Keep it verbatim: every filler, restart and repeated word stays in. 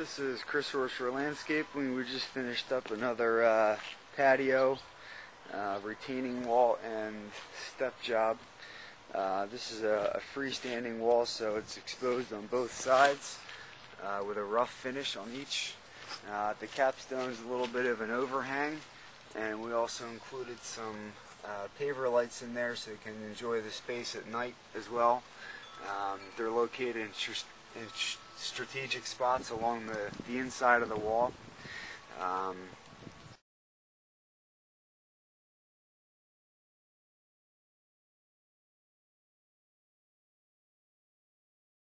This is Chris Orser Landscape. We just finished up another uh, patio, uh, retaining wall, and step job. Uh, this is a, a freestanding wall, so it's exposed on both sides uh, with a rough finish on each. Uh, the capstone is a little bit of an overhang, and we also included some uh, paver lights in there so you can enjoy the space at night as well. Um, they're located in in strategic spots along the, the inside of the wall. Um,